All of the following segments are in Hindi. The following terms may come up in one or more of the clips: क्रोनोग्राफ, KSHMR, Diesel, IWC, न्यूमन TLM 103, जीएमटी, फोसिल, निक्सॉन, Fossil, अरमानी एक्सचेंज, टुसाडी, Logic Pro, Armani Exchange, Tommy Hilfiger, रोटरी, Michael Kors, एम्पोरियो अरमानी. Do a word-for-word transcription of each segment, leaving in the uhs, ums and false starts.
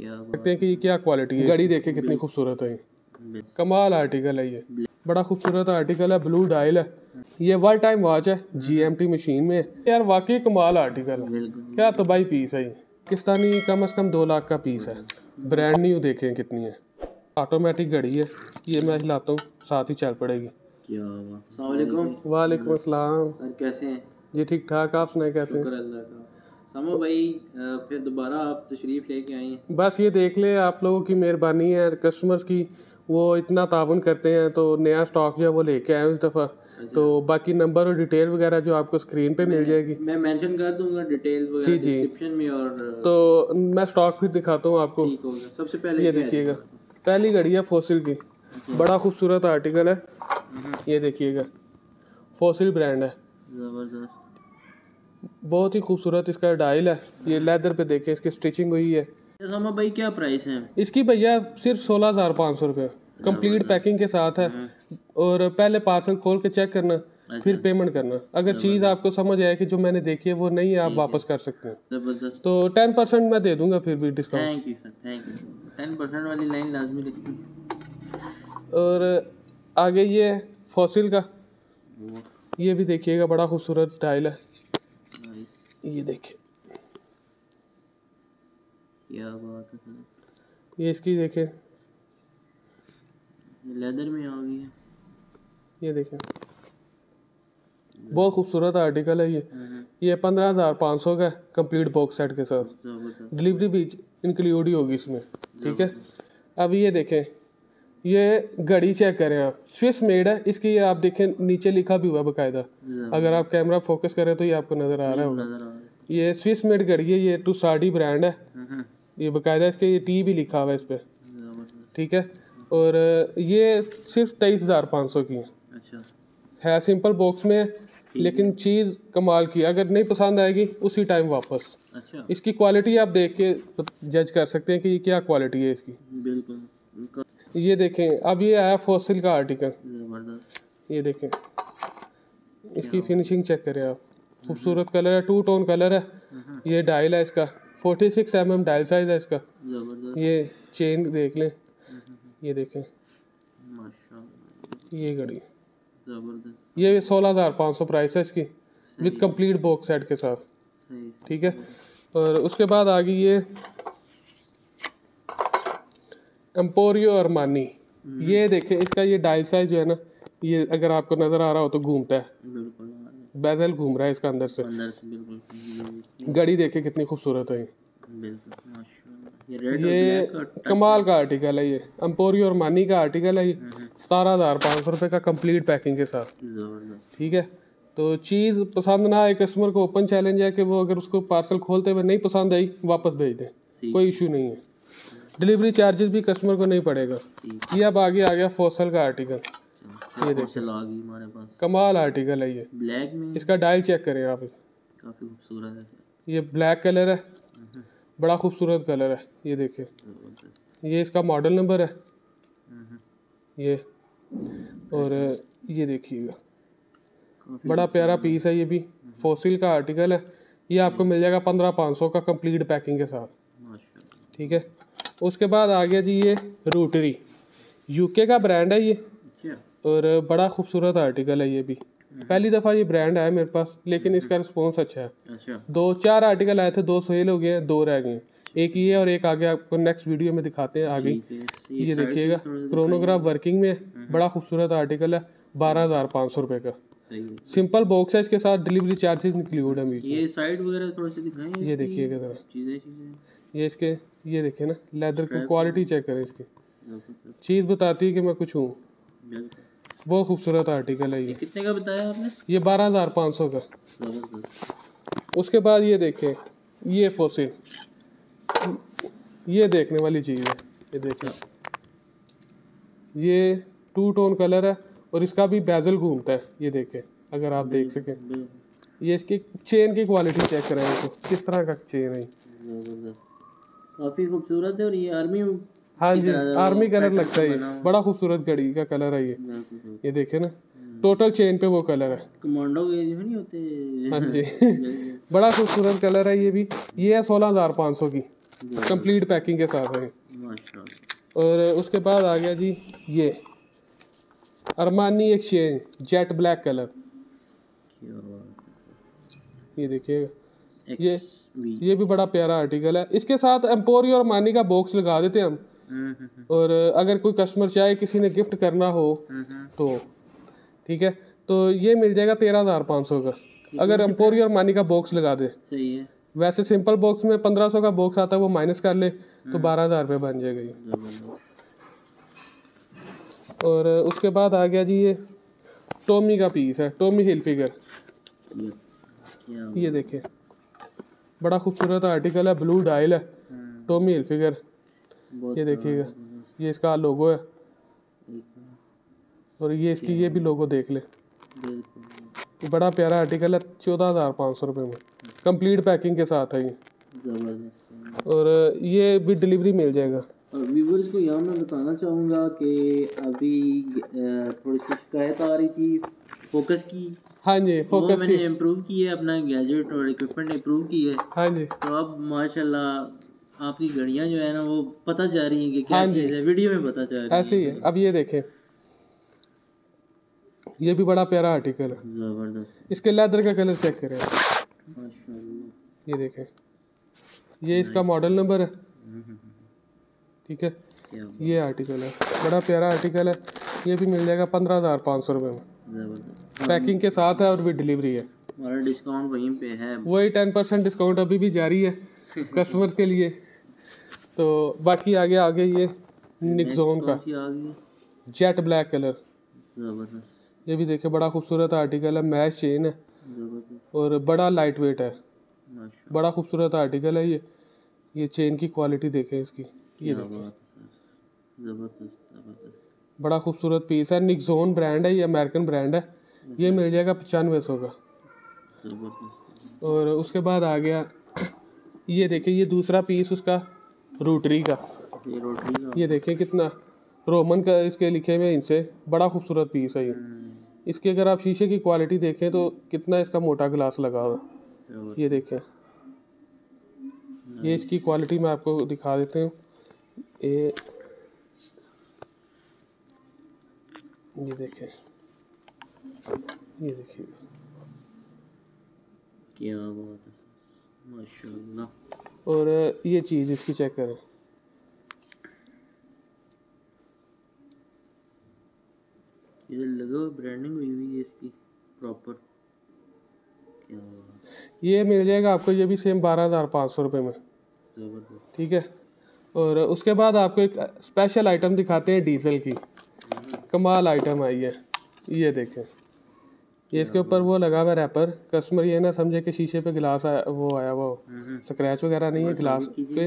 देखते हैं कि ये क्या क्वालिटी है। घड़ी देखे कितनी खूबसूरत है, कमाल आर्टिकल है, ये बड़ा खूबसूरत आर्टिकल है, ब्लू डायल है, ये वन टाइम वॉच है, जीएमटी मशीन में है यार, वाकई कमाल आर्टिकल है, क्या तबाही पीस है ये। पाकिस्तानी कम से कम दो लाख का पीस है, ब्रांड न्यू देखें कितनी है, ऑटोमेटिक घड़ी है, ये मैं हिलाता हूँ साथ ही चल पड़ेगी। वालेकुम अस्सलाम सर, कैसे हैं जी? ठीक ठाक, आप सुनाए कैसे? समो भाई फिर दोबारा आप तशरीफ़ लेके आए हैं। बस ये देख ले, आप लोगों की मेहरबानी है, कस्टमर्स की, वो इतना तावन करते हैं तो नया स्टॉक जो है वो लेके आए उस दफ़ा। तो बाकी नंबर और डिटेल वगैरह जो आपको स्क्रीन पे मिल जाएगी, मैं मेंशन कर दूंगा डिटेल वगैरह डिस्क्रिप्शन में, और तो मैं स्टॉक भी दिखाता हूँ आपको। सबसे पहले ये देखिएगा, पहली घड़ी है फोसिल की, बड़ा खूबसूरत आर्टिकल है, ये देखिएगा, फोसिल ब्रांड है, ज़बरदस्त, बहुत ही खूबसूरत इसका डायल है, ये लेदर पे देखें इसकी स्टिचिंग हुई है। सामा भाई क्या प्राइस है इसकी? भैया सिर्फ सोलह हज़ार पाँच सौ रुपये कम्प्लीट पैकिंग के साथ है, और पहले पार्सल खोल के चेक करना, फिर पेमेंट करना, अगर चीज़ आपको समझ आए कि जो मैंने देखी है वो नहीं है, आप वापस कर सकते हैं, तो टेन परसेंट मैं दे दूंगा फिर भी discount. Thank you sir, thank you sir, ten percent वाली लाइन लाजमी रखनी। और आगे ये फॉसिल का, ये भी देखिएगा, बड़ा खूबसूरत डायल है, ये देखे, क्या बात है, ये इसकी देखे लेदर में आ गई है, ये देखे बहुत खूबसूरत आर्टिकल है, ये ये पंद्रह हज़ार पाँच सौ का कंप्लीट बॉक्स सेट के साथ, डिलीवरी भी इंक्लूड ही होगी इसमें, ठीक है। अब ये देखें, ये घड़ी चेक करें आप, स्विस मेड है, इसकी ये आप देखें नीचे लिखा भी हुआ बाकायदा, अगर आप कैमरा फोकस करें तो ये आपको नज़र आ रहा होगा, ये स्विस मेड घड़ी है, ये टुसाडी ब्रांड है, ये बाकायदा इसके ये टी भी लिखा हुआ है इस पर, ठीक है। और ये सिर्फ तेईस हज़ार पाँच सौ की है, है सिंपल बॉक्स में, लेकिन चीज़ कमाल की, अगर नहीं पसंद आएगी उसी टाइम वापस। इसकी क्वालिटी आप देख के जज कर सकते हैं कि ये क्या क्वालिटी है इसकी, बिल्कुल। ये देखें, अब ये आया फॉसिल का आर्टिकल, ये देखें इसकी फिनिशिंग चेक करें आप, खूबसूरत कलर है, टू टोन कलर है, ये डायल है इसका, forty six M M dial size है इसका, ये चेन देख लें, ये देखें ये घड़ी, ये सोलह हज़ार पाँच सौ प्राइस है इसकी विद कंप्लीट बॉक्स सेट के साथ, ठीक है। और उसके बाद आ गई ये एम्पोरियो अरमानी, ये देखें इसका ये डायल साइज जो है ना, ये अगर आपको नज़र आ रहा हो तो घूमता है, बेजल घूम रहा है इसका अंदर से, घड़ी देखें कितनी खूबसूरत है, ये कमाल का आर्टिकल है, ये एम्पोरियो अरमानी का आर्टिकल है, ये सतारह हज़ार पाँच सौ रुपये का कंप्लीट पैकिंग के साथ, ठीक है। तो चीज़ पसंद ना आए कस्टमर को, ओपन चैलेंज है कि वो अगर उसको पार्सल खोलते हुए नहीं पसंद आई वापस भेज दें, कोई इशू नहीं है, डिलीवरी चार्जेस भी कस्टमर को नहीं पड़ेगा। ये अब आगे आ गया फॉसल का आर्टिकल, ये देखिए हमारे पास कमाल आर्टिकल है, ये ब्लैक में, इसका डायल चेक करें आप, काफ़ी खूबसूरत है, ये ब्लैक कलर है, बड़ा खूबसूरत कलर है, ये देखिए, ये इसका मॉडल नंबर है, ये और ये देखिएगा, बड़ा प्यारा पीस है, ये भी फॉसिल का आर्टिकल है, ये आपको मिल जाएगा पंद्रह पाँच सौ का कंप्लीट पैकिंग के साथ, ठीक है। उसके बाद आ गया जी ये रोटरी, यूके का ब्रांड है ये, और बड़ा खूबसूरत आर्टिकल है, ये भी पहली दफ़ा ये ब्रांड आया मेरे पास, लेकिन इसका रिस्पॉन्स अच्छा है, दो चार आर्टिकल आए थे, दो सेल हो गए हैं, दो रह गए हैं, एक ये और एक आगे आपको नेक्स्ट वीडियो में दिखाते हैं आगे। ये देखिएगा क्रोनोग्राफ वर्किंग में, बड़ा खूबसूरत आर्टिकल है, बारह हज़ार पाँच सौ रुपये का सिंपल बॉक्स है, इसके साथ डिलीवरी चार्जेस इंक्लूड है। ये साइड वगैरह थोड़ा सा दिखाएं, ये देखिएगा ज़रा, ये इसके ये देखें ना लेदर की क्वालिटी चेक करें, इसकी चीज़ बताती है कि मैं कुछ हूँ, बहुत खूबसूरत आर्टिकल है। ये कितने का बताया आपने? ये बारह हज़ार पाँच सौ का। उसके बाद ये देखें, ये फॉसिल, ये देखने वाली चीज़ है, ये देखें ये टू टोन कलर है और इसका भी बेजल घूमता है, ये देखें अगर आप देख सकें, ये इसकी चेन की क्वालिटी चेक करें इसको, किस तरह का चेन है, काफ़ी खूबसूरत है, और ये आर्मी, हाँ जी आर्मी कलर लगता है, ये बड़ा खूबसूरत घड़ी का कलर है, ये ये देखे ना टोटल चेन पे वो कलर है, कमांडो के जो नहीं होते, हाँ जी बड़ा खूबसूरत कलर है, ये भी ये है सोलह हज़ार पाँच सौ की, कंप्लीट पैकिंग के साथ है। और उसके बाद आ गया जी ये अरमानी एक्सचेंज jet black colour, ये देखिएगा, ये ये भी बड़ा प्यारा आर्टिकल है। इसके साथ एम्पोरियो और अरमानी का बॉक्स लगा देते हैं हम, और अगर कोई कस्टमर चाहे किसी ने गिफ्ट करना हो तो ठीक है, तो ये मिल जाएगा तेरह हज़ार पाँच सौ का, अगर एम्पोरियो और अरमानी का बॉक्स लगा दे। सही है, वैसे सिंपल बॉक्स में पंद्रह सौ का बॉक्स आता है, वो माइनस कर ले तो बारह हज़ार रुपये बन जाएगा ये। और उसके बाद आ गया जी ये टॉमी का पीस है, टॉमी हिलफिगर, ये देखिए बड़ा खूबसूरत आर्टिकल है, ब्लू डायल है टॉमी हिलफिगर, ये देखिएगा, ये इसका लोगो है और ये इसकी ये भी लोगो देख ले, बड़ा प्यारा आर्टिकल है, चौदह हज़ार पाँच सौ रुपये में कंप्लीट पैकिंग के साथ है ये। और ये भी डिलीवरी मिल जाएगा। व्यूअर्स को यहाँ मैं बताना चाहूँगा कि अभी थोड़ी सी शिकायत आ रही थी फोकस की, हाँ जी, फोकस वो मैंने इम्प्रूव की है, अपना गैजेट और इक्विपमेंट इम्प्रूव की है, हाँ जी, तो अब माशाल्लाह आपकी घड़ियाँ जो है ना वो पता जा रही हैं कि क्या चीज़ है, वीडियो में पता चल रही है ऐसे ही है। अब ये देखें, ये भी बड़ा प्यारा आर्टिकल है, जबरदस्त, इसके लेदर का कलर चेक करें, ये देखें, ये इसका मॉडल नंबर है, ठीक है, ये आर्टिकल है, बड़ा प्यारा आर्टिकल है, ये भी मिल जाएगा पंद्रह हज़ार पाँच सौ रुपये में, पैकिंग के साथ है और भी डिलीवरी है, हमारा डिस्काउंट वहीं पे है, वही टेन परसेंट डिस्काउंट अभी भी जारी है कस्टमर के लिए। तो बाकी आगे आगे ये निक्सॉन का जेट ब्लैक कलर, ये भी देखे, बड़ा खूबसूरत आर्टिकल है, मैच चेन है और बड़ा लाइट वेट है, बड़ा खूबसूरत आर्टिकल है ये। ये चेन की क्वालिटी देखें इसकी, ये देखें, बड़ा खूबसूरत पीस है, निक्सॉन ब्रांड है, ये अमेरिकन ब्रांड है, ये मिल जाएगा पचानवे सौ का। और उसके बाद आ गया ये देखें, ये दूसरा पीस उसका रोटरी का, ये देखें कितना रोमन का इसके लिखे हुए इनसे, बड़ा खूबसूरत पीस है ये। इसके अगर आप शीशे की क्वालिटी देखें तो कितना इसका मोटा ग्लास लगा हुआ, ये देखें, ये इसकी क्वालिटी मैं आपको दिखा देते हूँ, ये ये देखें, ये देखिए क्या बात है माशाल्लाह। और ये चीज़ इसकी चेक करें, ये लगा ब्रांडिंग हुई हुई है इसकी प्रॉपर, क्या ये मिल जाएगा आपको, ये भी सेम बारह हज़ार पाँच सौ रुपये में, ठीक है। और उसके बाद आपको एक स्पेशल आइटम दिखाते हैं डीजल की, कमाल आइटम आई है, ये देखें, ये इसके ऊपर वो लगा हुआ रैपर, कस्टमर ये ना समझे कि शीशे पे गिलास आया, वो आया वो स्क्रैच वगैरह नहीं है, गिलास पे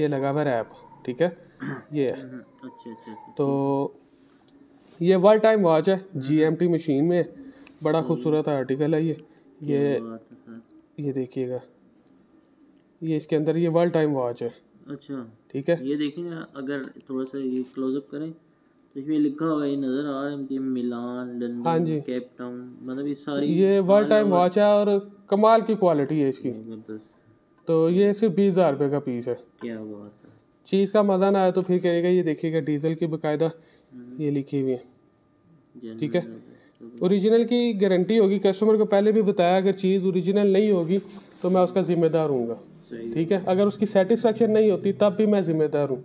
ये लगा हुआ रैप, ठीक है, ये है। तो ये वन टाइम वॉच है, जीएमटी मशीन में, बड़ा खूबसूरत आर्टिकल है ये। ये ये देखिएगा, ये इसके अंदर ये वन टाइम वॉच है, अच्छा ठीक है। ये देखिए अगर थोड़ा सा ये क्लोजअप करें तो इसमें लिखा हुआ है, नजर आ रहा है कि मिलान, लंदन, केप टाउन, मतलब ये सारी ये वन टाइम वॉच है और कमाल की क्वालिटी है इसकी। तो ये सिर्फ बीस हज़ार रुपये का पीस है, क्या बात है, चीज़ का मज़ा ना आया तो फिर करिएगा। ये देखिएगा डीजल की बाकायदा ये लिखी हुई है, ठीक है, ओरिजिनल की गारंटी होगी, कस्टमर को पहले भी बताया अगर चीज़ ओरिजिनल नहीं होगी तो मैं उसका ज़िम्मेदार हूँगा, ठीक है, अगर उसकी सेटिस्फेक्शन नहीं होती तब भी मैं ज़िम्मेदार हूँ,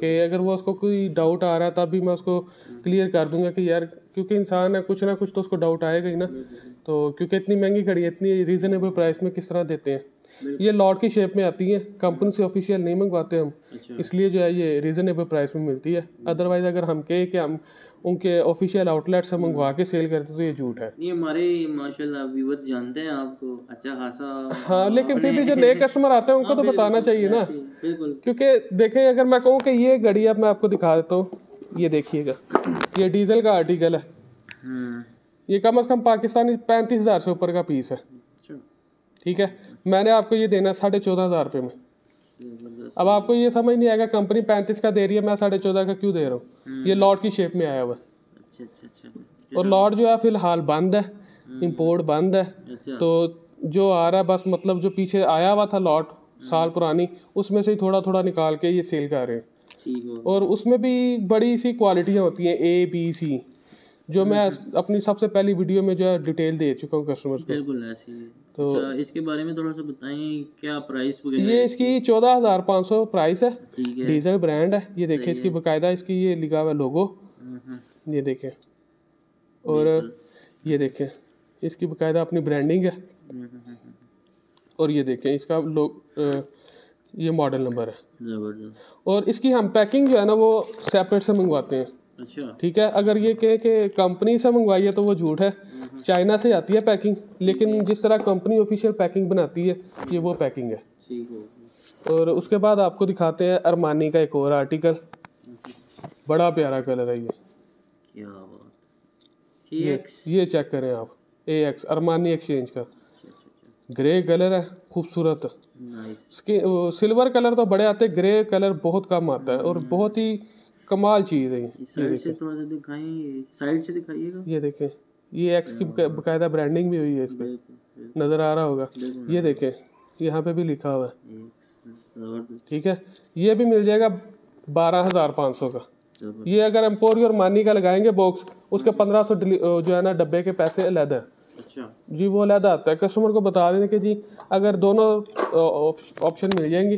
कि अगर वो उसको कोई डाउट आ रहा है तब भी मैं उसको क्लियर कर दूंगा कि यार, क्योंकि इंसान है कुछ ना कुछ तो उसको डाउट आएगा ही ना, तो क्योंकि इतनी महंगी घड़ी है, इतनी रीज़नेबल प्राइस में किस तरह देते हैं। ये लॉट की शेप में आती है, कंपनी से ऑफिशियल नहीं मंगवाते हम, इसलिए जो है ये रीज़नेबल प्राइस में मिलती है, अदरवाइज अगर हम कहें कि हम उनके ऑफिशियल आउटलेट से मंगवा के सेल करते तो ये झूठ है। ये हमारे माशाल्लाह व्यूअर्स जानते हैं आपको अच्छा खासा, हाँ, लेकिन फिर भी जो नए कस्टमर आते हैं उनको तो बताना चाहिए ना, क्योंकि देखें अगर मैं कहूँ कि ये घड़ी अब मैं आपको दिखा देता हूँ, ये देखिएगा, ये डीजल का आर्टिकल है, ये कम अज़ कम पाकिस्तानी पैंतीस हज़ार से ऊपर का पीस है, ठीक है, मैंने आपको ये देना साढ़े चौदह हज़ार रुपये में। अब आपको ये समझ नहीं आएगा कंपनी पैंतीस का दे रही है, मैं साढ़े चौदह का क्यों दे रहा हूँ, ये लॉट की शेप में आया हुआ, अच्छा अच्छा, और लॉट जो है फिलहाल बंद है, इंपोर्ट बंद है, तो जो आ रहा है बस मतलब जो पीछे आया हुआ था लॉट साल पुरानी, उसमें से थोड़ा थोड़ा निकाल के ये सेल कर रहे हैं। और उसमें भी बड़ी सी क्वालिटियाँ होती हैं ए बी सी, जो मैं अपनी सबसे पहली वीडियो में जो डिटेल दे चुका हूँ कस्टमर्स को। बिल्कुल ऐसी है। तो इसके बारे में थोड़ा सा बताएं, क्या प्राइस वगैरह? ये इसकी चौदह हज़ार पाँच सौ प्राइस है, डीजल ब्रांड है। ये देखें इसकी बाकायदा इसकी ये लिखा हुआ लोगो, ये देखें, और ये देखें इसकी बाकायदा अपनी ब्रांडिंग है। और ये देखें इसका लोग, ये मॉडल नंबर है। और इसकी हम पैकिंग जो है ना वो सेपरेट से मंगवाते हैं। अच्छा, ठीक है। अगर ये कहे कि कंपनी से मंगवाई है तो वो झूठ है, चाइना से आती है पैकिंग, लेकिन जिस तरह कंपनी ऑफिशियल पैकिंग बनाती है ये वो पैकिंग है। और उसके बाद आपको दिखाते हैं अरमानी का एक और आर्टिकल, बड़ा प्यारा कलर है ये। क्या बात, ये ये चेक करें आप, ए एक्स अरमानी एक्सचेंज का ग्रे कलर है, खूबसूरत। सिल्वर कलर तो बड़े आते, ग्रे कलर बहुत कम आता है और बहुत ही कमाल चीज है। साइड से थोड़ा सा दिखाइए, साइड से दिखाइएगा। ये देखें ये एक्स की बकायदा ब्रांडिंग भी हुई है, इस पर नज़र आ रहा होगा। ये देखें यहाँ पे भी लिखा हुआ है, ठीक है। ये भी मिल जाएगा बारह हज़ार पाँच सौ का। ये अगर एम्पोरियो अरमानी का लगाएंगे बॉक्स, उसके पंद्रह सौ जो है ना डब्बे के पैसे अलहदा। अच्छा जी, वो अलहदा आता है। कस्टमर को बता दें कि जी अगर दोनों ऑप्शन मिल जाएंगी,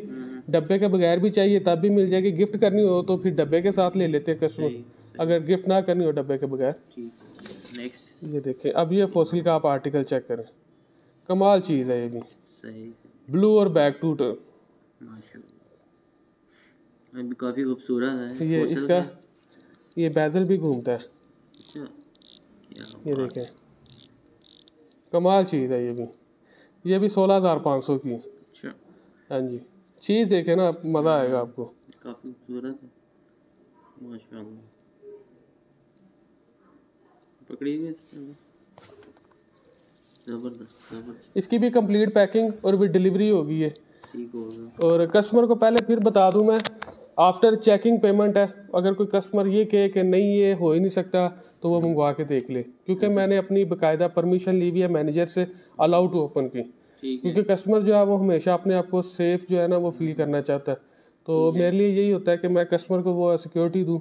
डब्बे के बगैर भी चाहिए तब भी मिल जाएगी, गिफ्ट करनी हो तो फिर डब्बे के साथ ले लेते हैं कस्टमर, अगर गिफ्ट ना करनी हो डब्बे के बगैर। नेक्स्ट ये देखें, अब ये फॉसिल का आप आर्टिकल चेक करें, कमाल चीज़ है ये भी। सही, ब्लू और बैक टूट काफ़ी खूबसूरत है। ये इसका ये बेजल भी घूमता है। अच्छा, ये देखें कमाल चीज़ है ये भी। ये भी सोलह हज़ार पाँच सौ की। अच्छा, हाँ जी, चीज़ देखे ना मज़ा आएगा आपको, काफ़ी खूबसूरत है माशाल्लाह। पकड़िए ज़बरदस्त। इसकी भी कंप्लीट पैकिंग और भी डिलीवरी होगी है। ठीक होगा। और कस्टमर को पहले फिर बता दूं मैं, आफ्टर चेकिंग पेमेंट है। अगर कोई कस्टमर ये कहे कि नहीं ये हो ही नहीं सकता तो वो मंगवा के देख ले, क्योंकि मैंने अपनी बाकायदा परमिशन ली हुई है मैनेजर से अलाउ टू ओपन की, क्योंकि कस्टमर जो है वो हमेशा अपने आप को सेफ़ जो है ना वो फील करना चाहता है। तो मेरे लिए यही होता है कि मैं कस्टमर को वो सिक्योरिटी दूं,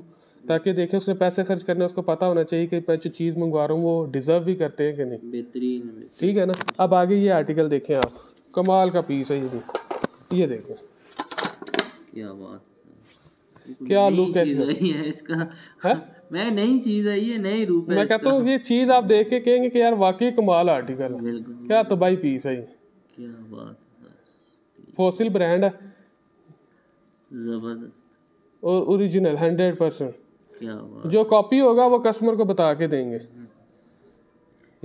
ताकि देखें उसने पैसे खर्च करने, उसको पता होना चाहिए कि मैं जो चीज़ मंगवा रहा हूँ वो डिज़र्व भी करते हैं कि नहीं। बेहतरीन, ठीक है ना। अब आगे ये आर्टिकल देखें आप, कमाल का पीस है ये भी। ये देखें क्या बात, क्या लुक है इसका है? मैं नई चीज़ है ये, नई रूप है। मैं कहता हूँ ये चीज़ आप देख के कहेंगे कि यार वाकई कमाल आर्टिकल है, क्या तबाही पीस है ये। क्या बात है, फॉसिल ब्रांड है, जबरदस्त और ओरिजिनल हंड्रेड परसेंट। जो कॉपी होगा वो कस्टमर को बता के देंगे।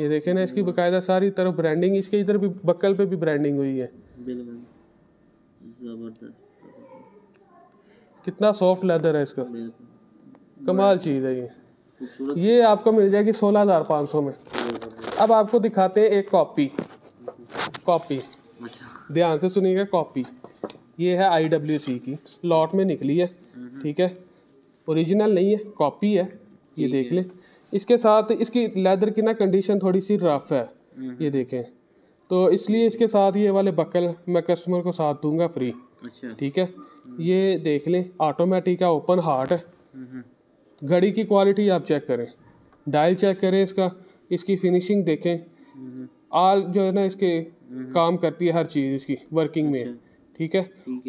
ये देखें ना इसकी बाकायदा सारी तरफ ब्रांडिंग, इसके इधर भी बक्कल पे भी ब्रांडिंग हुई है। जबरदस्त, कितना सॉफ्ट लेदर है इसका, कमाल चीज़ है ये। ये आपको मिल जाएगी सोलह हज़ार पाँच सौ में। अब आपको दिखाते हैं एक कॉपी, कॉपी ध्यान से सुनिएगा। कॉपी ये है आई डब्ल्यू सी की, लॉट में निकली है, ठीक है। ओरिजिनल नहीं है, कॉपी है, ये देख लें। इसके साथ इसकी लेदर की ना कंडीशन थोड़ी सी रफ है, ये देखें, तो इसलिए इसके साथ ये वाले बकल मैं कस्टमर को साथ दूंगा फ्री। अच्छा, ठीक है। ये देख लें, ऑटोमेटिक है, ओपन हार्ट है। घड़ी की क्वालिटी आप चेक करें, डायल चेक करें इसका, इसकी फिनिशिंग देखें, आल जो है ना इसके काम करती है हर चीज़ इसकी वर्किंग में, ठीक है।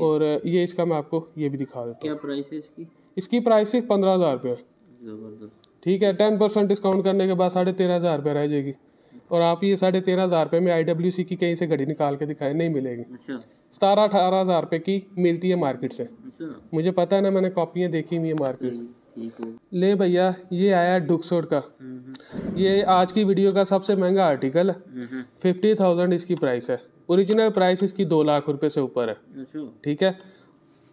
और ये इसका मैं आपको ये भी दिखा देता हूँ। क्या प्राइस है इसकी? इसकी प्राइस सिर्फ पंद्रह हज़ार रुपये, ठीक है। टेन परसेंट डिस्काउंट करने के बाद साढ़े तेरह हज़ार रुपये रह जाएगी। और आप ये साढ़े तेरह हज़ार रुपये में आई डब्ल्यू सी की कहीं से घड़ी निकाल के दिखाएं नहीं मिलेगी। अच्छा, सतारह अठारह हज़ार रुपये की मिलती है मार्केट से। मुझे पता है ना, मैंने कॉपियाँ देखी हुई है मार्केट। ले भैया, ये आया डक्सफोर्ड का, ये आज की वीडियो का सबसे महंगा आर्टिकल है। फिफ्टी थाउजेंड इसकी प्राइस है। ओरिजिनल प्राइस इसकी दो लाख रुपए से ऊपर है, ठीक है।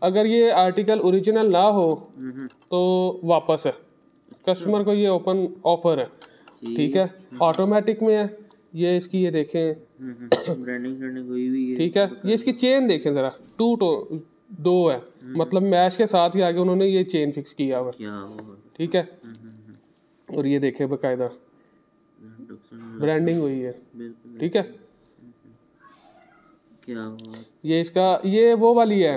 अगर ये आर्टिकल ओरिजिनल ना हो तो वापस है, कस्टमर को ये ओपन ऑफर है, ठीक है। ऑटोमेटिक में है ये इसकी, ये देखें ब्रांडिंग, ठीक है। ये इसकी चेन देखें ज़रा, टू टो दो है, मतलब मैच के साथ ही आगे उन्होंने ये चेन फिक्स किया हुआ, ठीक है। और ये देखें बाकायदा ब्रांडिंग हुई है, ठीक है। क्या ये इसका ये वो वाली है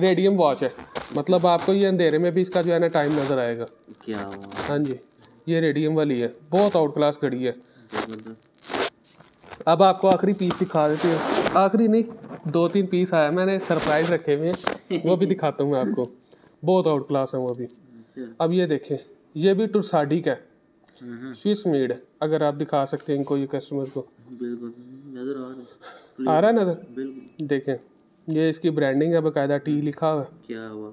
रेडियम वॉच है, मतलब आपको ये अंधेरे में भी इसका जो है ना टाइम नज़र आएगा। क्या हुआ? हाँ जी ये रेडियम वाली है, बहुत आउट क्लास खड़ी है। अब आपको आखिरी पीस दिखा देती हूँ, आखिरी नहीं दो तीन पीस आया मैंने सरप्राइज रखे हुए हैं वो भी दिखाता हूँ मैं आपको, बहुत आउट क्लास है वो भी। अब ये देखें ये भी टुरसाडिक है, स्विस मेड है। अगर आप दिखा सकते हैं इनको ये कस्टमर को, बिल्कुल नज़र आ रहा है, आ रहा है नज़र बिल्कुल। देखें ये इसकी ब्रांडिंग है, बाकायदा टी लिखा हुआ है। क्या हुआ?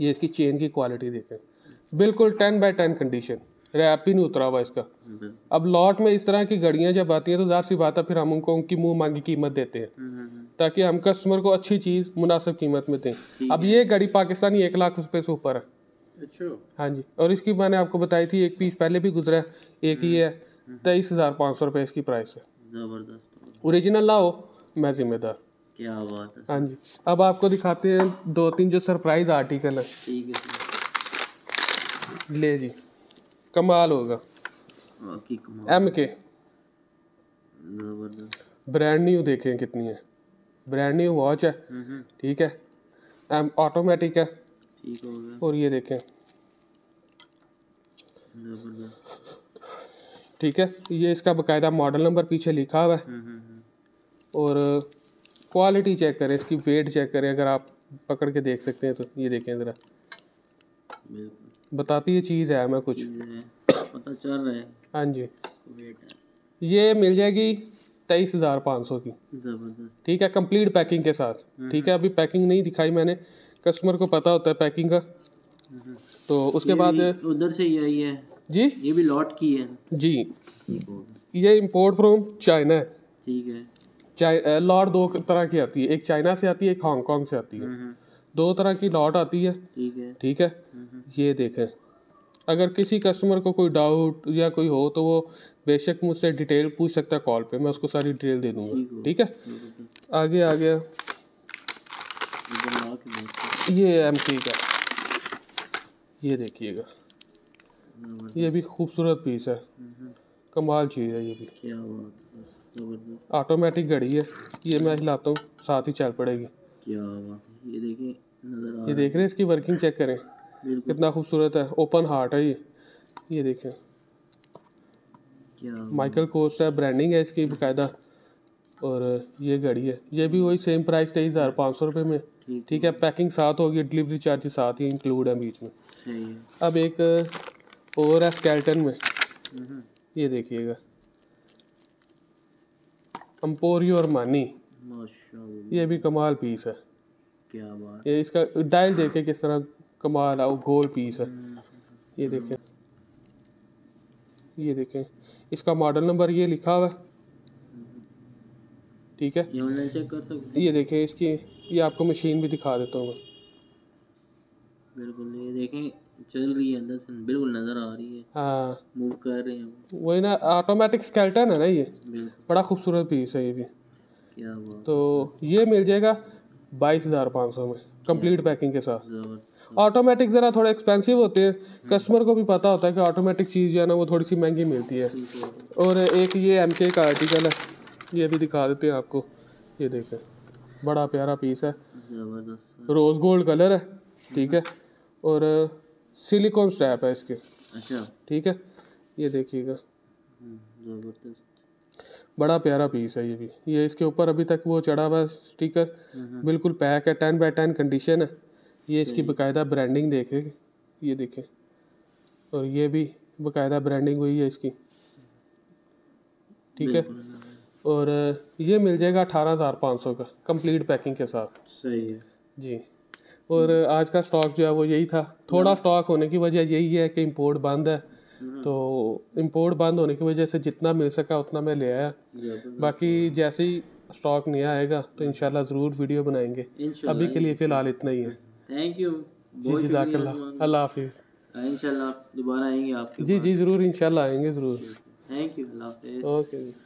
ये इसकी चेन की क्वालिटी देखें, बिल्कुल ten by ten condition, wrap भी नहीं उतरा हुआ इसका। अब लॉट में इस तरह की घड़ियाँ जब आती हैं तो ज़ाहिर सी बात है फिर हम उनको उनकी मुँह मांगी कीमत देते हैं ताकि हम कस्टमर को अच्छी चीज़ मुनासिब कीमत में दें। अब ये घड़ी पाकिस्तानी एक लाख रुपये से ऊपर है। अच्छा। हाँ जी, और इसकी मैंने आपको बताई थी एक पीस पहले भी गुजरा है, एक ही है, तेईस हज़ार पाँच सौ रुपये इसकी प्राइस है। ज़बरदस्त, ओरिजिनल लाओ मैं जिम्मेदार। क्या बात है। हाँ जी, अब आपको दिखाते हैं दो तीन जो सरप्राइज आर्टिकल है। ठीक है ले जी, कमाल होगा एम के, ब्रांड न्यू देखें कितनी है, ब्रांड न्यू वॉच है। ठीक है, एम ऑटोमेटिक है। ठीक होगा। और ये देखें, ठीक है, ये इसका बकायदा मॉडल नंबर पीछे लिखा हुआ है। और क्वालिटी चेक करें इसकी, वेट चेक करें, अगर आप पकड़ के देख सकते हैं तो ये देखें ज़रा, बताती ये चीज़ है मैं कुछ है। पता चल रहा है। हाँ जी वेट है। ये मिल जाएगी तेईस हज़ार पाँच सौ की। ठीक है, कंप्लीट पैकिंग के साथ। ठीक है, अभी पैकिंग नहीं दिखाई मैंने, कस्टमर को पता होता है पैकिंग का। तो उसके बाद उधर से ही आई है जी, ये भी लॉट की है जी, ये इम्पोर्ट फ्रॉम चाइना है। ठीक है, लॉट दो तरह की आती है, एक चाइना से आती है, एक हांगकांग से आती है, दो तरह की लॉट आती है। ठीक है, ठीक है। ये देखें, अगर किसी कस्टमर को कोई डाउट या कोई हो तो वो बेशक मुझसे डिटेल पूछ सकता है कॉल पे, मैं उसको सारी डिटेल दे दूंगा। ठीक है, आगे आ गया ये एम टी का, ये देखिएगा, ये भी खूबसूरत पीस है, कमाल चीज़ है ये भी। क्या ऑटोमेटिक घड़ी है, ये मैं हिलाता हूँ साथ ही चल पड़ेगी। क्या बात, ये देखिए नजर आ रहा है, ये देख रहे हैं इसकी वर्किंग चेक करें कितना खूबसूरत है, ओपन हार्ट है ये। ये देखें क्या माइकल कोर्स है, ब्रांडिंग है इसकी बकायदा। और ये घड़ी है, ये भी वही सेम प्राइस तेईस हज़ार पाँच सौ रुपये में। ठीक है, पैकिंग साथ होगी, डिलीवरी चार्जेस साथ ही इंक्लूड है बीच में। अब एक और है स्केल्टन में, ये देखिएगा एम्पोरियो अरमानी, ये भी कमाल पीस है। क्या बात, ये इसका डायल देखे किस तरह कमाल है, वो गोल पीस है। ये देखें, ये देखें इसका मॉडल नंबर ये लिखा हुआ है। ठीक है, ये चेक कर सकते हैं। ये देखें इसकी, ये आपको मशीन भी दिखा देता हूँ मैं, बिल्कुल ये देखें चल रही है अंदर से, बिल्कुल नजर आ रही है। हाँ मूव कर रहे हैं, वही ना ऑटोमेटिक स्केल्टन है ना, ये बड़ा खूबसूरत पीस है ये भी। क्या बात, तो ये मिल जाएगा बाईस हज़ार पाँच सौ में कंप्लीट पैकिंग के साथ। ऑटोमेटिक ज़रा थोड़ा एक्सपेंसिव होते हैं, कस्टमर को भी पता होता है कि ऑटोमेटिक चीज़ जो है ना वो थोड़ी सी महंगी मिलती है। और एक ये एम के का आर्टिकल है, ये भी दिखा देते हैं आपको, ये देखें बड़ा प्यारा पीस है, रोज़ गोल्ड कलर है। ठीक है, और सिलिकॉन स्ट्रैप है इसके। अच्छा ठीक है, ये देखिएगा बड़ा प्यारा पीस है ये भी, ये इसके ऊपर अभी तक वो चढ़ा हुआ स्टिकर, बिल्कुल पैक है, टेन बाई टेन कंडीशन है। ये इसकी बाकायदा ब्रांडिंग देखे, ये देखें, और ये भी बाकायदा ब्रांडिंग हुई है इसकी। ठीक है, और ये मिल जाएगा अठारह हज़ार पाँच सौ का कंप्लीट पैकिंग के साथ। सही है जी। और आज का स्टॉक जो है वो यही था, थोड़ा स्टॉक होने की वजह यही है कि इंपोर्ट बंद है, तो इंपोर्ट बंद होने की वजह से जितना मिल सका उतना मैं ले आया। बाकी जैसे ही स्टॉक नया आएगा तो इंशाल्लाह ज़रूर वीडियो बनाएंगे। अभी के लिए फ़िलहाल इतना ही है। थैंक यू जी, जज़ाकल्लाह, अल्लाह हाफिज़। इंशाल्लाह दोबारा आएंगे आप? जी जी ज़रूर, इंशाल्लाह आएंगे ज़रूर। Thank you, okay.